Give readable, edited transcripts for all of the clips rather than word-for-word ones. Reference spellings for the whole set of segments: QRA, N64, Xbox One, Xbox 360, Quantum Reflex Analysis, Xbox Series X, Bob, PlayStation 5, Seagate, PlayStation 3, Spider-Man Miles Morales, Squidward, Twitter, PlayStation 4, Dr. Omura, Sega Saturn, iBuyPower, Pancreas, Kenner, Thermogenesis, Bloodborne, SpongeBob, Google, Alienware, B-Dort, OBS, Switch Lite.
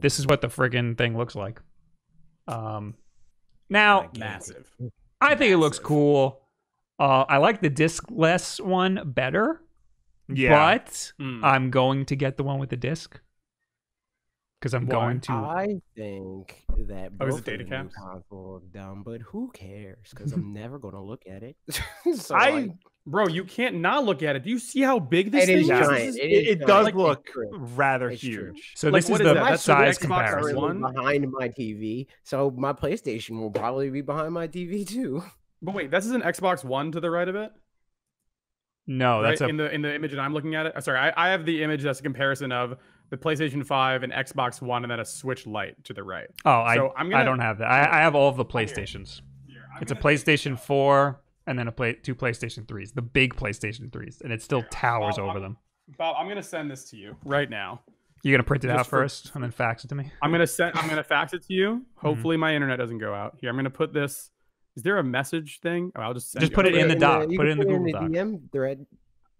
This is what the friggin' thing looks like. Now, massive. I think it looks cool. I like the disc-less one better. Yeah. But I'm going to get the one with the disc. Because I'm going to. I think that both data consoles are dumb, but who cares? Because I'm never going to look at it. So bro, you can't not look at it. Do you see how big this thing is? It does look rather huge. So this is the size comparison. Behind my TV, so my PlayStation will probably be behind my TV too. But wait, this is an Xbox One to the right of it. No, that's right? in the image that I'm looking at it. Sorry, I have the image that's a comparison of the PlayStation 5 and Xbox One, and then a Switch Lite to the right. Oh, so I don't have that. I have all of the PlayStations. Here, it's a PlayStation 4 and then two PlayStation 3s, the big PlayStation 3s, and it still towers over them. Bob, I'm gonna send this to you right now. You're gonna print it out first and then fax it to me. I'm gonna fax it to you. Hopefully, my internet doesn't go out. Here, I'm gonna put this. Is there a message thing? Oh, I'll just send put it in the doc. Put it in the Google Doc. DM thread.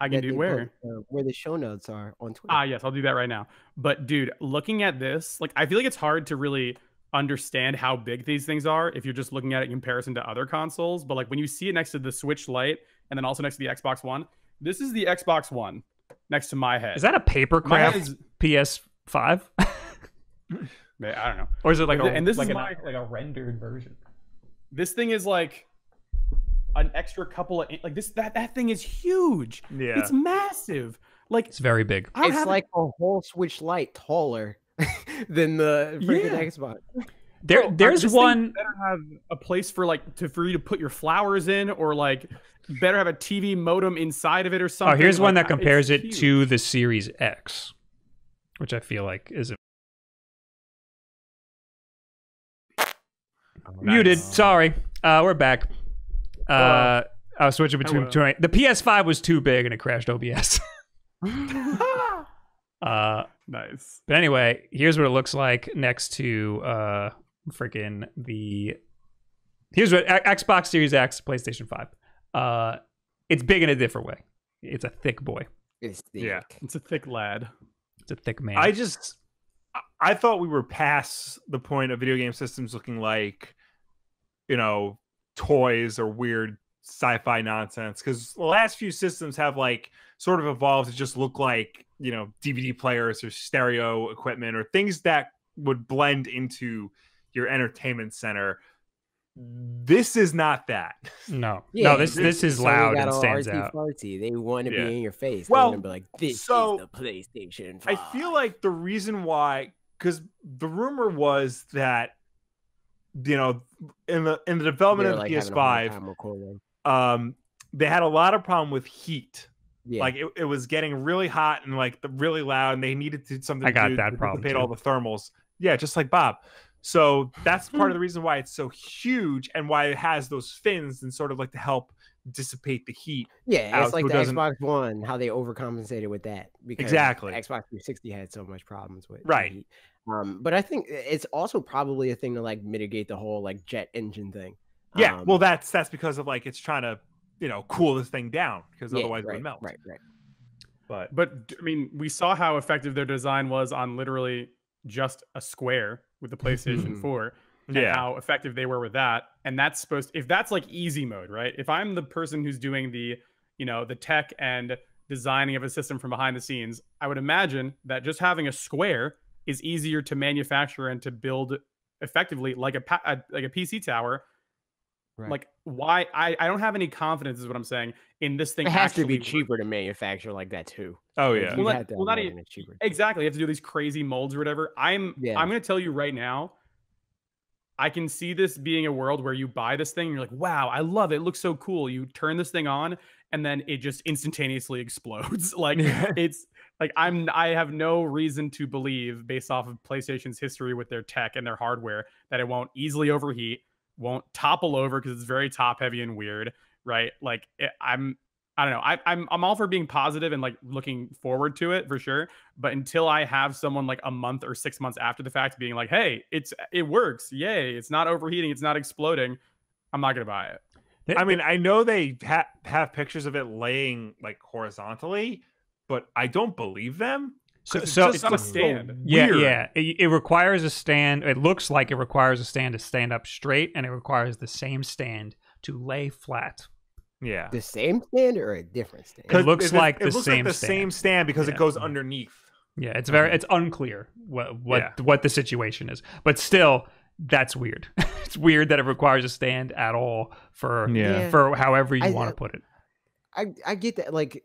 I can do where the show notes are on Twitter. Ah, yes, I'll do that right now. But dude, looking at this, like I feel like it's hard to really understand how big these things are if you're just looking at it in comparison to other consoles. But like when you see it next to the Switch Lite and then also next to the Xbox One, this is the Xbox One next to my head. Is that a papercraft PS5? Man, I don't know. Or is it like a rendered version? This thing is like an extra couple of like this. That thing is huge. Yeah, it's massive. Like it's very big. It's like a whole Switch Lite taller than the freaking Xbox. There's one better have a place for like for you to put your flowers in, or like better have a TV modem inside of it or something. Oh, here's like, one that compares it to the Series X, which I feel like is. Muted. Sorry. We're back. I was switching between the PS5 was too big and it crashed OBS. Nice. But anyway, here's what it looks like next to here's what Xbox Series X, PlayStation 5. It's big in a different way. It's a thick boy. It's thick. Yeah. It's a thick lad. It's a thick man. I thought we were past the point of video game systems looking like, you know, toys or weird sci-fi nonsense, because the last few systems have like sort of evolved to just look like, you know, DVD players or stereo equipment or things that would blend into your entertainment center. This is not that. No, yeah, no. This is loud and stands out. They want to be in your face. Well, they want to be like, this is the PlayStation 5. I feel like the reason why, because the rumor was that, you know, in the development of the PS5, they had a lot of problem with heat. Yeah. Like it was getting really hot and like really loud, and they needed to something. I got that problem. Dissipate all the thermals. Yeah, just like Bob. So that's part of the reason why it's so huge and why it has those fins and sort of like to help dissipate the heat. Yeah, it's like the Xbox One, how they overcompensated with that. Because exactly. Xbox 360 had so much problems with the heat. But I think it's also probably a thing to like mitigate the whole like jet engine thing. Yeah, well, that's because of like it's trying to, you know, cool this thing down because otherwise it would melt. Right, right. But I mean, we saw how effective their design was on literally just a square with the PlayStation 4 and how effective they were with that. And that's supposed to, if that's like easy mode, right? If I'm the person who's doing the, you know, the tech and designing of a system from behind the scenes, I would imagine that just having a square is easier to manufacture and to build effectively like a PC tower. Right. Like why I don't have any confidence is what I'm saying in this thing. It has to be cheaper to manufacture like that too. Oh yeah, well, not even cheaper. Exactly, you have to do these crazy molds or whatever. I'm gonna tell you right now. I can see this being a world where you buy this thing and you're like, wow, I love it. It looks so cool. You turn this thing on and then it just instantaneously explodes. Like it's like I have no reason to believe based off of PlayStation's history with their tech and their hardware that it won't easily overheat. Won't topple over because it's very top heavy and weird, right? Like I don't know. I'm all for being positive and like looking forward to it for sure. But until I have someone like a month or 6 months after the fact being like, hey, it works, yay! It's not overheating, it's not exploding. I'm not gonna buy it. I mean, I know they have pictures of it laying like horizontally, but I don't believe them. So it's on a stand. Yeah. It requires a stand. It looks like it requires a stand to stand up straight, and it requires the same stand to lay flat. Yeah. The same stand or a different stand? It looks like the same stand. It looks like the same stand because it goes underneath. Yeah, it's very unclear what the situation is. But still, that's weird. It's weird that it requires a stand at all for however you want to put it. I get that. Like,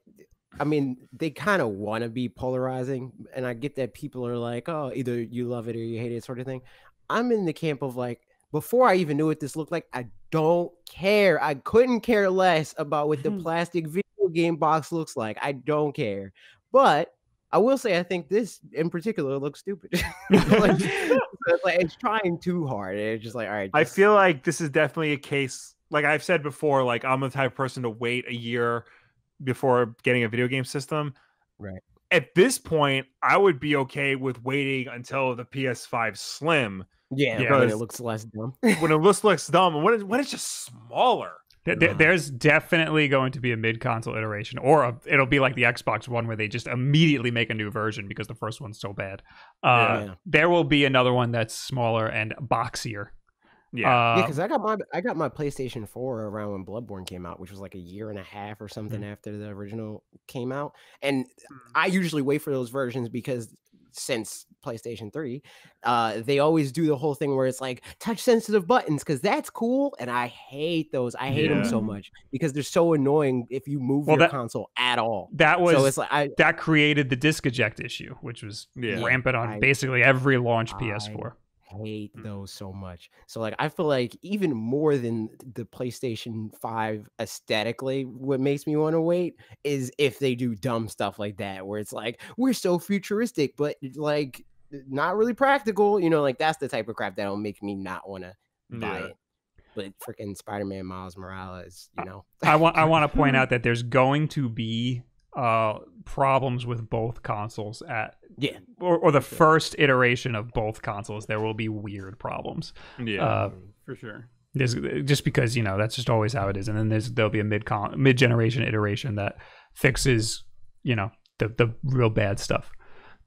I mean, they kind of want to be polarizing, and I get that people are like, oh, either you love it or you hate it, sort of thing. I'm in the camp of like, before I even knew what this looked like, I don't care. I couldn't care less about what the plastic video game box looks like. I don't care. But I will say, I think this in particular looks stupid. It's trying too hard. It's just like, all right. I feel like this is definitely a case, like I've said before, like I'm the type of person to wait a year before getting a video game system. Right. At this point, I would be okay with waiting until the PS5 Slim. Yeah, when it looks less dumb. When it looks less dumb, and when it's just smaller. There's definitely going to be a mid-console iteration, or it'll be like the Xbox One where they just immediately make a new version because the first one's so bad. There will be another one that's smaller and boxier. Yeah, because I got my PlayStation 4 around when Bloodborne came out, which was like a year and a half or something after the original came out. And I usually wait for those versions because since PlayStation 3, they always do the whole thing where it's like touch sensitive buttons, because that's cool, and I hate those. I hate them so much because they're so annoying if you move your console at all. That was so it's like that created the disc eject issue, which was rampant on basically every launch PS4. Hate those so much. So like I feel like even more than the PlayStation 5 aesthetically, what makes me want to wait is if they do dumb stuff like that where it's like we're so futuristic but like not really practical, you know, like that's the type of crap that'll make me not want to buy it. But freaking Spider-Man Miles Morales, you know. I want to point out that there's going to be problems with both consoles at or the first iteration of both consoles. There will be weird problems for sure. There's just because, you know, that's just always how it is. And then there'll be a mid-generation iteration that fixes, you know, the real bad stuff.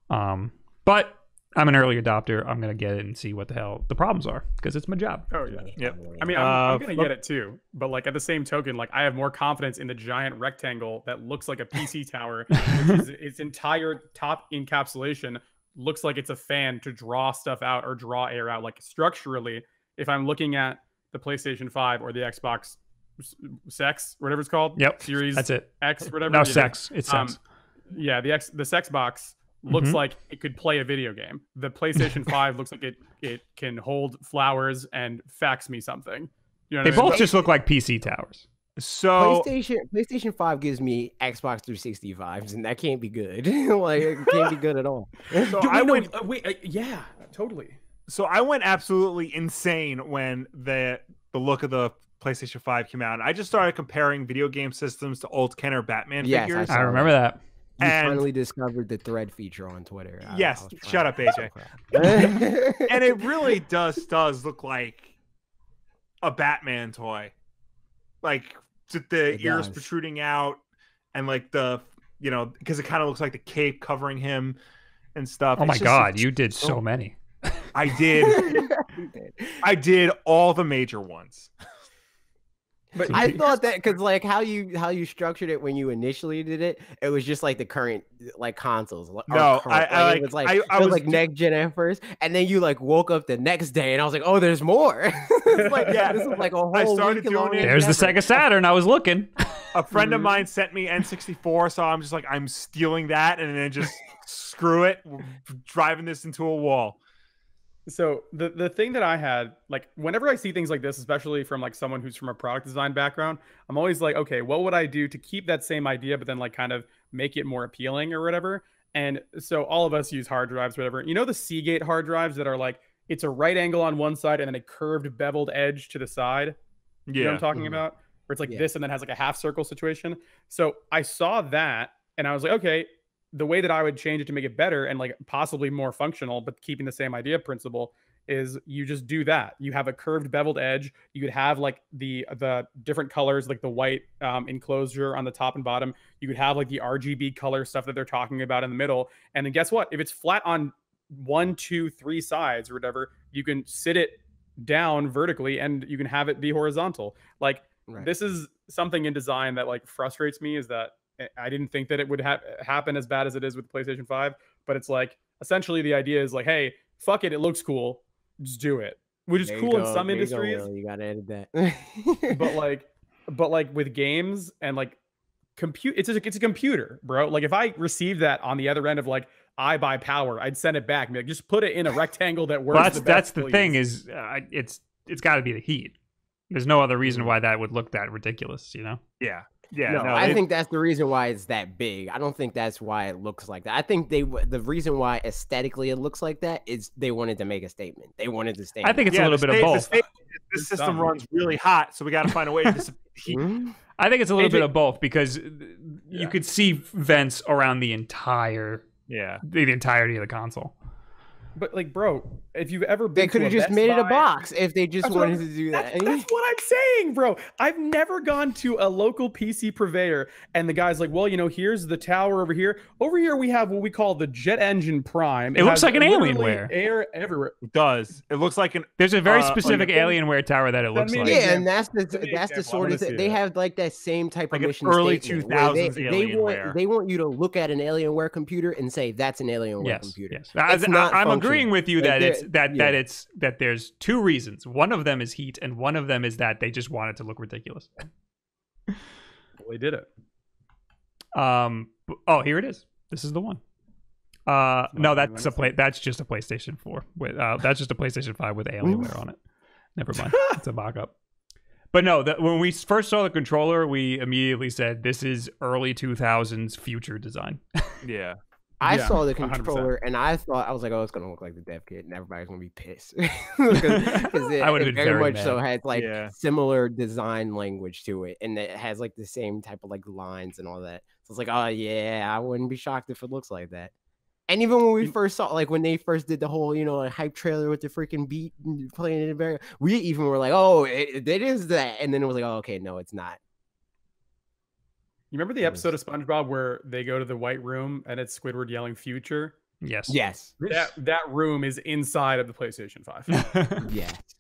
But I'm an early adopter. I'm gonna get it and see what the hell the problems are because it's my job. Oh yeah, yep. I mean, I'm gonna get it too. But like at the same token, like I have more confidence in the giant rectangle that looks like a PC tower, which is its entire top encapsulation looks like it's a fan to draw stuff out or draw air out. Like structurally, if I'm looking at the PlayStation 5 or the Xbox Sex, whatever it's called, Series that's it. X, whatever. No, Sex. It's Sex. Yeah, the Sex box looks like it could play a video game. The PlayStation 5 looks like it can hold flowers and fax me something. You know what I mean? Both just look like PC towers. So PlayStation 5 gives me Xbox 360 vibes, and that can't be good. Like it can't be good at all. So Wait, yeah, totally. So I went absolutely insane when the look of the PlayStation 5 came out. And I just started comparing video game systems to old Kenner Batman figures. I remember that. You finally discovered the thread feature on Twitter. Yes, shut up, AJ. And it really does look like a Batman toy, like the ears protruding out, and like the, you know, because it kind of looks like the cape covering him and stuff. Oh my God, you did so many. I did. I did all the major ones. But I thought that because like how you structured it when you initially did it, it was just like the current like consoles. No, it was like next gen at first, and then you like woke up the next day and I was like, oh, there's more. Like, yeah, this is like a whole. I started doing it. There's the Sega Saturn. I was looking. A friend of mine sent me N64, so I'm just like, I'm stealing that, and then just screw it, we're driving this into a wall. So the thing that I had, like whenever I see things like this, especially from like someone who's from a product design background, I'm always like, okay, what would I do to keep that same idea, but then like kind of make it more appealing or whatever. And so all of us use hard drives, whatever, you know, the Seagate hard drives that are like, it's a right angle on one side and then a curved beveled edge to the side. Yeah. You know what I'm talking about? Where it's like this and then has like a half circle situation. So I saw that and I was like, okay, the way that I would change it to make it better and like possibly more functional, but keeping the same idea principle is you just do that. You have a curved beveled edge. You could have like the different colors, like the white enclosure on the top and bottom. You could have like the RGB color stuff that they're talking about in the middle. And then guess what? If it's flat on 1, 2, 3 sides or whatever, you can sit it down vertically and you can have it be horizontal. Like right. This is something in design that like frustrates me, is that I didn't think that it would happen as bad as it is with PlayStation 5, but it's like essentially the idea is like, hey, fuck it, it looks cool, just do it, which is cool in some industries. You gotta edit that. but like with games and like it's a computer, bro. Like if I received that on the other end of like iBuyPower, I'd send it back. Like, just put it in a rectangle that works. Well, that's the thing is, it's got to be the heat. There's no other reason why that would look that ridiculous, you know? Yeah. Yeah, no, I think that's the reason why it's that big. I don't think that's why it looks like that. I think the reason why aesthetically it looks like that is they wanted to make a statement. They wanted to statement. I think it's a little bit of both. This system runs really hot, so we got to find a way to heat. I think it's a little bit of both, because you could see vents around the entire the entirety of the console. But like, bro, if you've ever been, they could have just made it a box if they just wanted to do that. That's what I'm saying, bro. I've never gone to a local PC purveyor and the guy's like, well, you know, here's the tower over here. Over here we have what we call the Jet Engine Prime. It looks like an Alienware. Air everywhere. It does. It looks like an. There's a very specific Alienware tower that it looks like. Yeah, and that's the sort of thing. They have like that same type of mission statement. Early 2000s Alienware. They want you to look at an Alienware computer and say that's an Alienware computer. I'm agreeing with you that that there's two reasons. One of them is heat, and one of them is that they just want it to look ridiculous. Well, they did it. Oh, here it is. This is the one. No, that's a play. That's just a PlayStation 4 with. That's just a PlayStation 5 with Alienware on it. Never mind. It's a mock-up. But no, when we first saw the controller, we immediately said this is early 2000s future design. Yeah. I saw the controller 100%. And I thought, I was like, oh, it's going to look like the dev kit and everybody's going to be pissed. Because it very much so has like similar design language to it. And it has like the same type of like lines and all that. So it's like, oh yeah, I wouldn't be shocked if it looks like that. And even when we first saw, like when they first did the whole, you know, like, hype trailer with the freaking beat and playing it in America, we even were like, oh, it is that. And then it was like, oh, okay, no, it's not. You remember the episode of SpongeBob where they go to the white room and it's Squidward yelling future? Yes. Yes. That room is inside of the PlayStation 5. Yes.